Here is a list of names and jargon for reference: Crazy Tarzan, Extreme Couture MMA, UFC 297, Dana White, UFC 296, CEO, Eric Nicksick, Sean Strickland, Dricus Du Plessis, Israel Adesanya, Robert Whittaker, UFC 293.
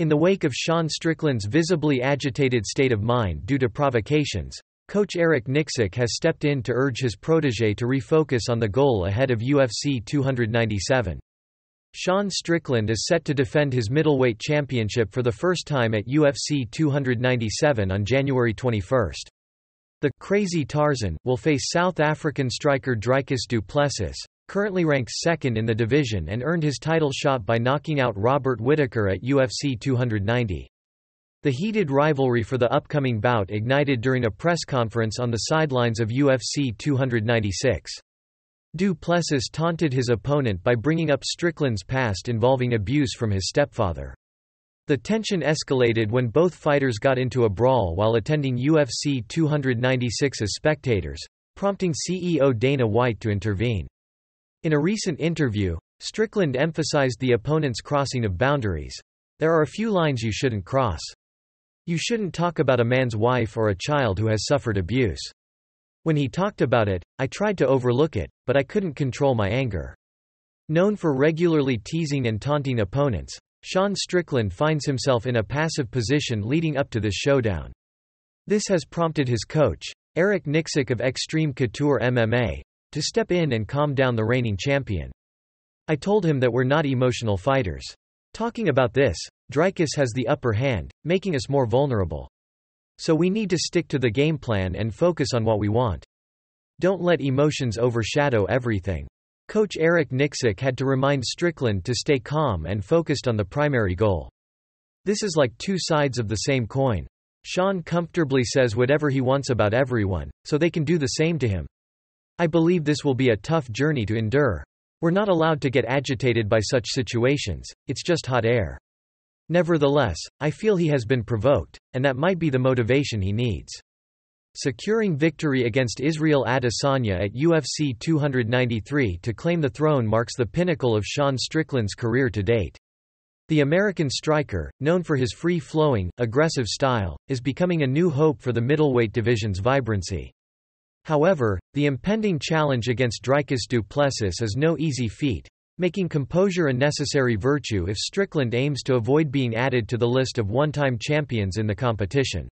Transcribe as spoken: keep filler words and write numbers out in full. In the wake of Sean Strickland's visibly agitated state of mind due to provocations, coach Eric Nicksick has stepped in to urge his protege to refocus on the goal ahead of U F C two ninety-seven. Sean Strickland is set to defend his middleweight championship for the first time at U F C two ninety-seven on January twenty-first. The Crazy Tarzan will face South African striker Dricus Du Plessis, currently ranked second in the division and earned his title shot by knocking out Robert Whittaker at U F C two ninety. The heated rivalry for the upcoming bout ignited during a press conference on the sidelines of U F C two ninety-six. Du Plessis taunted his opponent by bringing up Strickland's past involving abuse from his stepfather. The tension escalated when both fighters got into a brawl while attending U F C two ninety-six as spectators, prompting C E O Dana White to intervene. In a recent interview, Strickland emphasized the opponent's crossing of boundaries. "There are a few lines you shouldn't cross. You shouldn't talk about a man's wife or a child who has suffered abuse. When he talked about it, I tried to overlook it, but I couldn't control my anger." Known for regularly teasing and taunting opponents, Sean Strickland finds himself in a passive position leading up to this showdown. This has prompted his coach, Eric Nicksick of Extreme Couture M M A, to step in and calm down the reigning champion. "I told him that we're not emotional fighters. Talking about this, Dricus has the upper hand, making us more vulnerable. So we need to stick to the game plan and focus on what we want. Don't let emotions overshadow everything." Coach Eric Nicksick had to remind Strickland to stay calm and focused on the primary goal. "This is like two sides of the same coin. Sean comfortably says whatever he wants about everyone, so they can do the same to him. I believe this will be a tough journey to endure. We're not allowed to get agitated by such situations, it's just hot air. Nevertheless, I feel he has been provoked, and that might be the motivation he needs." Securing victory against Israel Adesanya at U F C two ninety-three to claim the throne marks the pinnacle of Sean Strickland's career to date. The American striker, known for his free-flowing, aggressive style, is becoming a new hope for the middleweight division's vibrancy. However, the impending challenge against Dricus Du Plessis is no easy feat, making composure a necessary virtue if Strickland aims to avoid being added to the list of one-time champions in the competition.